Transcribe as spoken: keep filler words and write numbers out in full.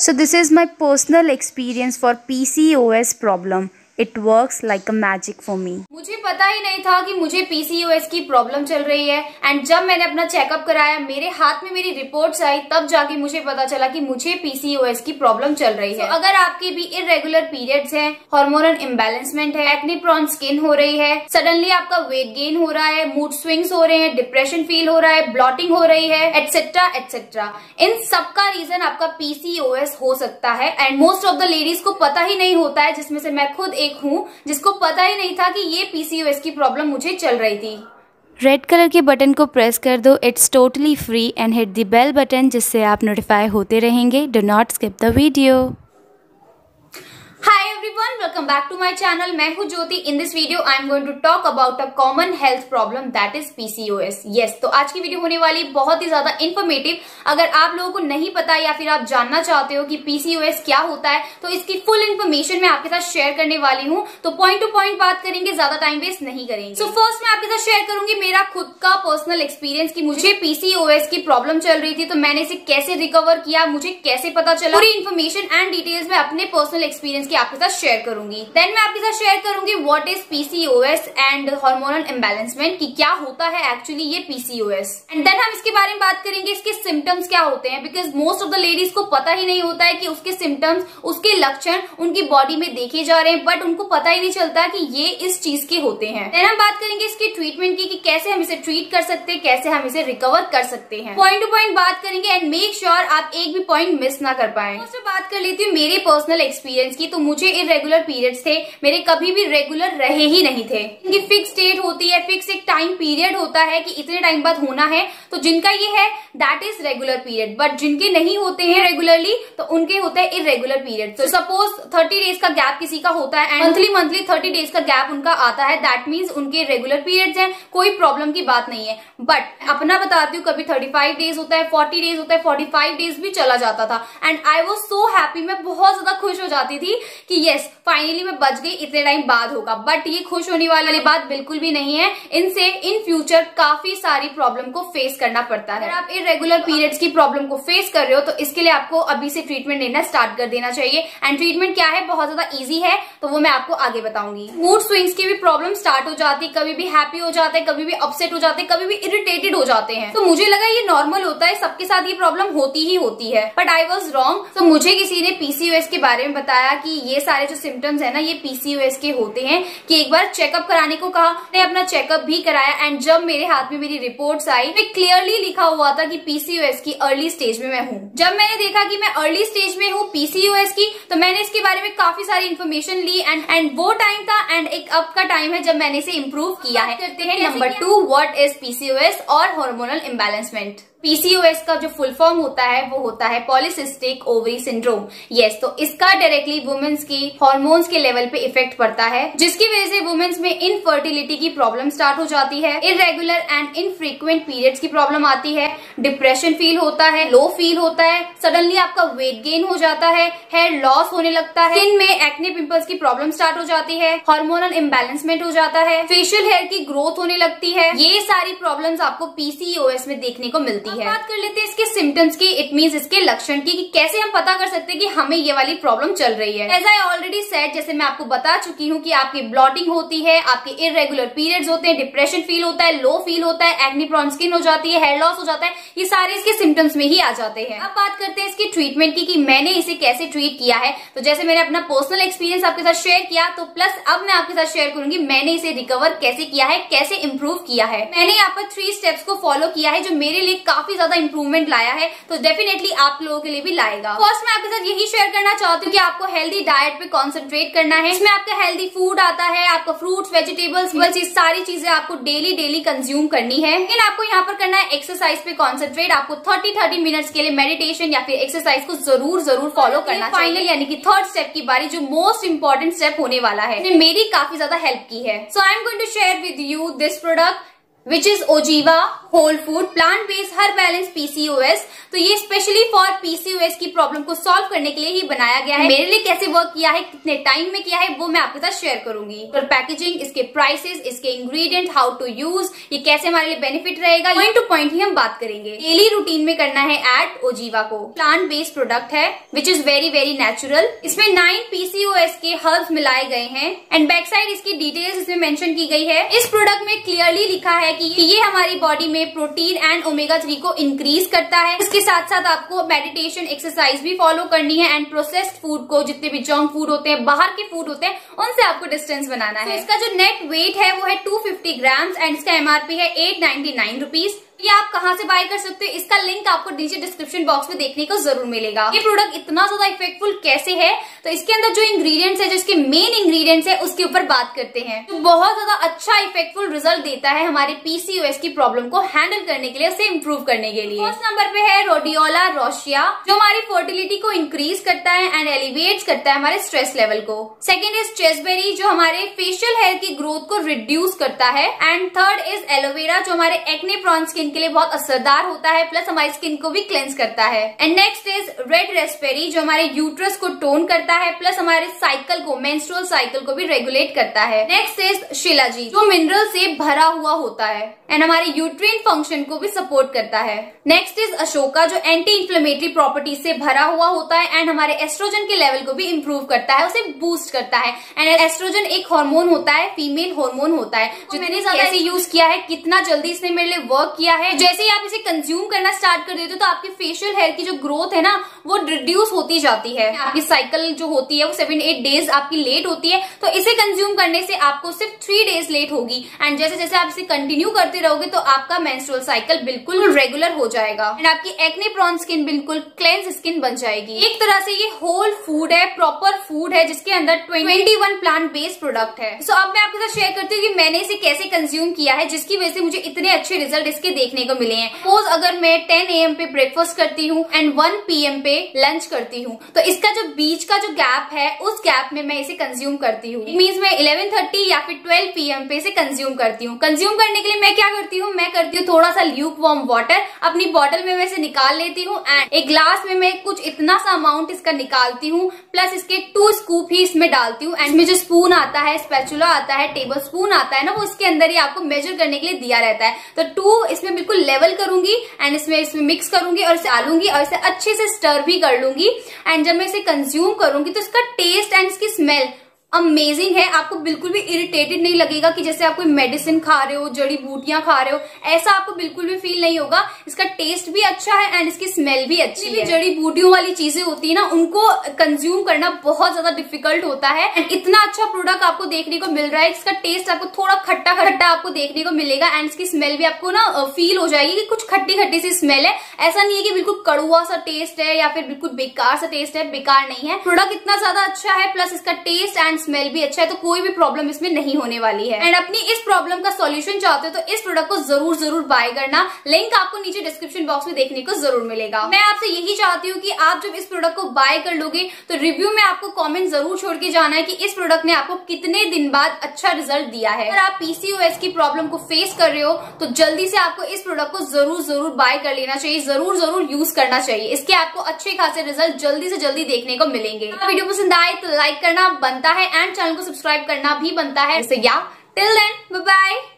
So this is my personal experience for P C O S problem. It works like a magic for me. मुझे पता ही नहीं था कि मुझे P C O S की problem चल रही है एंड जब मैंने अपना चेकअप कराया, मेरे हाथ में मेरी रिपोर्ट्स आई, तब जाके मुझे पता चला कि मुझे P C O S की प्रॉब्लम चल रही है. So, अगर आपकी भी इरेगुलर पीरियड्स हैं, हार्मोनल इम्बैलेंसमेंट है, एक्ने प्रोन स्किन हो रही है, सडनली आपका वेट गेन हो रहा है, मूड स्विंग्स हो रहे हैं, डिप्रेशन फील हो रहा है, ब्लॉटिंग हो रही है, एटसेट्रा एटसेट्रा, इन सबका रीजन आपका P C O S हो सकता है. And most of the ladies को पता ही नहीं होता है, जिसमें से मैं खुद हूँ जिसको पता ही नहीं था कि ये P C O S की प्रॉब्लम मुझे चल रही थी. रेड कलर के बटन को प्रेस कर दो, it's totally free, and hit the bell button जिससे आप नोटिफाई होते रहेंगे. Do not skip the video. Hi everyone, welcome back to my channel. मैं हूं Jyoti. In this video I am going to talk about a common health problem that is P C O S. Yes, तो आज की video होने वाली बहुत ही ज्यादा informative. अगर आप लोगों को नहीं पता या फिर आप जानना चाहते हो कि P C O S क्या होता है, तो इसकी फुल इन्फॉर्मेशन मैं आपके साथ शेयर करने वाली हूँ. तो पॉइंट टू पॉइंट बात करेंगे, ज्यादा टाइम वेस्ट नहीं करेंगे. सो so, फर्स्ट मैं आपके साथ शेयर करूंगी मेरा खुद का पर्सनल एक्सपीरियंस की मुझे P C O S की प्रॉब्लम चल रही थी, तो मैंने इसे कैसे रिकवर किया, मुझे कैसे पता चला. पूरी इन्फॉर्मेशन एंड डिटेल्स मैं अपने पर्सनल एक्सपीरियंस की आपके साथ शेयर करूंगी. देन मैं आपके साथ शेयर करूंगी what is P C O S and hormonal imbalancement, कि क्या होता है एक्चुअली ये P C O S. And then हम इसके बारे में बात करेंगे इसके सिम्टम्स क्या होते हैं, because most of the ladies को पता ही नहीं होता है कि उसके सिम्टम्स, उसके लक्षण उनकी बॉडी में देखे जा रहे हैं, बट उनको पता ही नहीं चलता कि ये इस चीज के होते हैं. देन हम बात करेंगे इसके ट्रीटमेंट की, कि कैसे हम इसे ट्रीट कर सकते हैं, कैसे हम इसे रिकवर कर सकते हैं. पॉइंट टू पॉइंट बात करेंगे एंड मेक श्योर आप एक भी पॉइंट मिस ना कर पाए. उससे बात कर लेती हूँ मेरे पर्सनल एक्सपीरियंस की. तो मुझे इरेगुलर पीरियड्स थे, मेरे कभी भी रेगुलर रहे ही नहीं थे. इनकी फिक्स डेट होती है, फिक्स एक टाइम पीरियड होता है कि इतने टाइम बाद होना है, तो जिनका ये है that is regular period. But जिनके नहीं होते हैं रेगुलरली, तो उनके होते हैं इरेगुलर पीरियड. तो सपोज थर्टी डेज का गैप किसी का होता है and monthly monthly thirty days का गैप उनका आता है, दैट मीन्स उनके रेगुलर पीरियड्स हैं, कोई प्रॉब्लम की बात नहीं है. बट अपना बताती हूँ, कभी थर्टी फाइव डेज होता है, फोर्टी डेज होता है, फोर्टी फाइव डेज भी चला जाता था and I was so happy. मैं बहुत ज्यादा खुश हो जाती थी कि यस फाइनली मैं बच गई, इतने टाइम बाद होगा. बट ये खुश होने वाली बात बिल्कुल भी नहीं है, इनसे इन फ्यूचर काफी सारी प्रॉब्लम को फेस करना पड़ता है. अगर आप इरेगुलर पीरियड्स की प्रॉब्लम को फेस कर रहे हो, तो इसके लिए आपको अभी से ट्रीटमेंट लेना स्टार्ट कर देना चाहिए. एंड ट्रीटमेंट क्या है, बहुत ज्यादा इजी है, तो वो मैं आपको आगे बताऊंगी. मूड स्विंग्स की भी प्रॉब्लम स्टार्ट हो जाती है, कभी भी हैप्पी हो जाते हैं, कभी भी अपसेट हो जाते हैं, कभी भी इरिटेटेड हो जाते हैं. तो मुझे लगा ये नॉर्मल होता है, सबके साथ ये प्रॉब्लम होती ही होती है, बट आई वॉज रॉन्ग. तो मुझे किसी ने P C O S के बारे में बताया कि ये सारे जो सिम्टम्स है ना, ये P C O S के होते हैं, कि एक बार चेकअप कराने को कहा. मैंने अपना चेकअप भी कराया एंड जब मेरे हाथ में मेरी रिपोर्ट्स आई, मैं क्लियरली लिखा हुआ था कि P C O S की अर्ली स्टेज में मैं हूँ. जब मैंने देखा कि मैं अर्ली स्टेज में हूँ P C O S की, तो मैंने इसके बारे में काफी सारी इन्फॉर्मेशन ली एंड एंड वो टाइम था एंड एक अब का टाइम है जब मैंने इसे इम्प्रूव किया है. करते हैं number two, what is P C O S और hormonal imbalancement. P C O S का जो फुल फॉर्म होता है वो होता है पॉलिसिस्टिक ओवरी सिंड्रोम. यस, तो इसका डायरेक्टली वुमेन्स की हॉर्मोन्स के लेवल पे इफेक्ट पड़ता है, जिसकी वजह से वुमेन्स में इनफर्टिलिटी की प्रॉब्लम स्टार्ट हो जाती है, इरेगुलर एंड इनफ्रीक्वेंट पीरियड्स की प्रॉब्लम आती है, डिप्रेशन फील होता है, लो फील होता है, सडनली आपका वेट गेन हो जाता है, हेयर लॉस होने लगता है, स्किन में एक्ने पिंपल्स की प्रॉब्लम स्टार्ट हो जाती है, हार्मोनल इम्बैलेंसमेंट हो जाता है, फेशियल हेयर की ग्रोथ होने लगती है. ये सारी प्रॉब्लम्स आपको P C O S में देखने को मिलती है. बात कर लेते हैं इसके सिम्टम्स की, इट मींस इसके लक्षण की, कि कैसे हम पता कर सकते हैं कि हमें ये वाली प्रॉब्लम चल रही है. एज आई ऑलरेडी सेड, जैसे मैं आपको बता चुकी हूँ कि आपकी ब्लॉटिंग होती है, आपके इरेगुलर पीरियड्स होते हैं, डिप्रेशन फील होता है, लो फील होता है, एक्ने प्रोन स्किन हो जाती है, हेयर लॉस हो जाता है, ये सारे इसके सिम्टम्स में ही आ जाते हैं. अब बात करते हैं इसके ट्रीटमेंट की, कि मैंने इसे कैसे ट्रीट किया है. तो जैसे मैंने अपना पर्सनल एक्सपीरियंस आपके साथ शेयर किया, तो प्लस अब मैं आपके साथ शेयर करूंगी मैंने इसे रिकवर कैसे किया है, कैसे इम्प्रूव किया है. मैंने यहाँ पर थ्री स्टेप्स को फॉलो किया है, जो मेरे लिए काफी ज्यादा इंप्रूवमेंट लाया है, तो डेफिनेटली आप लोगों के लिए भी लाएगा. फर्स्ट मैं आपके साथ यही शेयर करना चाहती हूँ कि आपको हेल्दी डाइट पे कॉन्सेंट्रेट करना है. इसमें आपका हेल्दी फूड आता है, आपका फ्रूट्स, वेजिटेबल्स, ये सारी चीजें आपको डेली डेली कंज्यूम करनी है. लेकिन आपको यहाँ पर करना है एक्सरसाइज पे कॉन्सेंट्रेट. आपको थर्टी थर्टी मिनट्स के लिए मेडिटेशन या फिर एक्सरसाइज को जरूर जरूर फॉलो करना. फाइनल यानी कि थर्ड स्टेप की बारी, जो मोस्ट इंपॉर्टेंट स्टेप होने वाला है, मेरी काफी ज्यादा हेल्प की है. So I am going to share with you this product which is Oziva whole food plant based herbalist P C O S। तो ये specially for P C O S की प्रॉब्लम को सॉल्व करने के लिए ही बनाया गया है। मेरे लिए कैसे वर्क किया है, कितने टाइम में किया है, वो मैं आपके साथ शेयर करूंगी। और पैकेजिंग, इसके प्राइसेस, इसके इंग्रेडिएंट, हाउ टू यूज, ये कैसे हमारे लिए बेनिफिट रहेगा, पॉइंट टू पॉइंट ही हम बात करेंगे। डेली रूटीन में करना है एड Oziva को। प्लांट बेस्ड प्रोडक्ट है which is very very natural. इसमें nine P C O S के हर्ब्स मिलाए गए हैं एंड बैक साइड इसकी डिटेल्स इसमें मेंशन की गई है। इस प्रोडक्ट में क्लियरली लिखा है कि ये हमारी बॉडी में प्रोटीन एंड ओमेगा थ्री को इंक्रीज करता है। इसके साथ साथ आपको मेडिटेशन एक्सरसाइज भी फॉलो करनी है एंड प्रोसेस्ड फूड को, जितने भी जंक फूड होते हैं, बाहर के फूड होते हैं, उनसे आपको डिस्टेंस बनाना है। तो इसका जो नेट वेट है वो है टू फिफ्टी ग्राम्स एंड इसका एमआरपी है एट नाइन्टी नाइन रुपीज। ये आप कहाँ से बाय कर सकते हो, इसका लिंक आपको नीचे डिस्क्रिप्शन बॉक्स में देखने को जरूर मिलेगा। ये प्रोडक्ट इतना ज्यादा इफेक्टफुल कैसे है, तो इसके अंदर जो इंग्रेडिएंट्स है, जो इसके मेन इंग्रेडिएंट्स है, उसके ऊपर बात करते हैं। तो बहुत ज्यादा अच्छा इफेक्टफुल रिजल्ट देता है हमारे P C O S की प्रॉब्लम को हैंडल करने के लिए, उसे इम्प्रूव करने के लिए। फर्स्ट नंबर पे है रोडियोला रोशिया, जो हमारी फर्टिलिटी को इंक्रीज करता है एंड एलिवेट करता है हमारे स्ट्रेस लेवल को। सेकेंड इज चेस्टबेरी, जो हमारे फेशियल हेयर की ग्रोथ को रिड्यूस करता है। एंड थर्ड इज एलोवेरा, जो हमारे एक्ने प्रॉन स्किन के लिए बहुत असरदार होता है, प्लस हमारी स्किन को भी क्लेंस करता है। And next is red raspberry, जो हमारे यूट्रस को टोन करता है, प्लस हमारे साइकिल को, मेंस्ट्रुअल साइकिल को भी रेगुलेट करता है। नेक्स्ट इज शिलाजीत, जो मिनरल से भरा हुआ होता है एंड हमारे यूट्रीन फंक्शन को भी सपोर्ट करता है। नेक्स्ट इज अशोका, जो एंटी इंफ्लेमेटरी प्रॉपर्टी से भरा हुआ होता है एंड हमारे एस्ट्रोजन के लेवल को भी इम्प्रूव करता है, उसे बूस्ट करता है। एंड एस्ट्रोजन एक हॉर्मोन होता है, फीमेल हॉर्मोन होता है, जो मैंने ज्यादा यूज किया है, कितना जल्दी इसने मेरे लिए वर्क किया है। जैसे ही आप इसे कंज्यूम करना स्टार्ट कर देते हो तो आपके फेशियल हेयर की जो ग्रोथ है ना, वो रिड्यूस होती जाती है। आपकी साइकिल जो होती है वो सेवन एट डेज आपकी लेट होती है, तो इसे कंज्यूम करने से आपको सिर्फ थ्री डेज लेट होगी। एंड जैसे जैसे आप इसे कंटिन्यू करते रहोगे तो आपका मेंस्ट्रुअल साइकिल बिल्कुल रेगुलर हो जाएगा एंड आपकी एक्ने प्रॉन स्किन बिल्कुल क्लेंस स्किन बन जाएगी। एक तरह से ये होल फूड है, प्रॉपर फूड है, जिसके अंदर twenty one plant based product है। सो so, अब मैं आपके साथ शेयर करती हूँ कि मैंने इसे कैसे कंज्यूम किया है, जिसकी वजह से मुझे इतने अच्छे रिजल्ट इसके देखने को मिले हैं। सपोज अगर मैं टेन A M पे ब्रेकफास्ट करती हूँ एंड वन P M पे लंच करती हूँ, तो इसका जो बीच का जो गैप है, उस गैप में मैं इसे कंज्यूम करती हूँ। मींस मैं इलेवन थर्टी या फिर ट्वेल्व P M पे इसे कंज्यूम करती हूँ। कंज्यूम करने के लिए मैं क्या करती हूँ, मैं करती हूँ थोड़ा सा ल्यूक वार्म वाटर अपनी बॉटल में मैं इसे निकाल लेती हूँ एंड एक ग्लास में मैं कुछ इतना सा अमाउंट इसका निकालती हूँ, प्लस इसके टू स्कूप ही इसमें डालती हूँ। एंड में जो स्पून आता है, स्पैचुला आता है, टेबल स्पून आता है ना, वो इसके अंदर ही आपको मेजर करने के लिए दिया रहता है। तो टू इसमें बिल्कुल लेवल करूंगी एंड इसमें इसमें मिक्स करूंगी और इसे डालूंगी और इसे अच्छे से स्टर भी कर लूंगी। एंड जब मैं इसे कंज्यूम करूंगी तो इसका टेस्ट एंड इसकी स्मेल अमेजिंग है। आपको बिल्कुल भी इरिटेटेड नहीं लगेगा कि जैसे आप कोई मेडिसिन खा रहे हो, जड़ी बूटियां खा रहे हो, ऐसा आपको बिल्कुल भी फील नहीं होगा। इसका टेस्ट भी अच्छा है एंड इसकी स्मेल भी अच्छी है। जड़ी बूटियों वाली चीजें होती है ना, उनको कंज्यूम करना बहुत ज्यादा डिफिकल्ट होता है एंड इतना अच्छा प्रोडक्ट आपको देखने को मिल रहा है। इसका टेस्ट आपको थोड़ा खट्टा खट्टा आपको देखने को मिलेगा एंड इसकी स्मेल भी आपको ना फील हो जाएगी कि कुछ खट्टी खट्टी सी स्मेल है। ऐसा नहीं है कि बिल्कुल कड़ुआ सा टेस्ट है या फिर बिल्कुल बेकार सा टेस्ट है, बेकार नहीं है। प्रोडक्ट इतना ज्यादा अच्छा है, प्लस इसका टेस्ट एंड स्मेल भी अच्छा है, तो कोई भी प्रॉब्लम इसमें नहीं होने वाली है। एंड अपनी इस प्रॉब्लम का सॉल्यूशन चाहते हो तो इस प्रोडक्ट को जरूर जरूर बाय करना। लिंक आपको नीचे डिस्क्रिप्शन बॉक्स में देखने को जरूर मिलेगा। मैं आपसे यही चाहती हूँ कि आप जब इस प्रोडक्ट को बाय कर लोगे तो रिव्यू में आपको कॉमेंट जरूर छोड़ के जाना है कि इस प्रोडक्ट ने आपको कितने दिन बाद अच्छा रिजल्ट दिया है। अगर आप पीसीओएस की प्रॉब्लम को फेस कर रहे हो तो जल्दी से आपको इस प्रोडक्ट को जरूर जरूर बाय कर लेना चाहिए, जरूर जरूर यूज करना चाहिए। इसके आपको अच्छे खासे रिजल्ट जल्दी से जल्दी देखने को मिलेंगे। वीडियो पसंद आए तो लाइक करना बनता है एंड चैनल को सब्सक्राइब करना भी बनता है। सो या टिल देन, बाय बाय।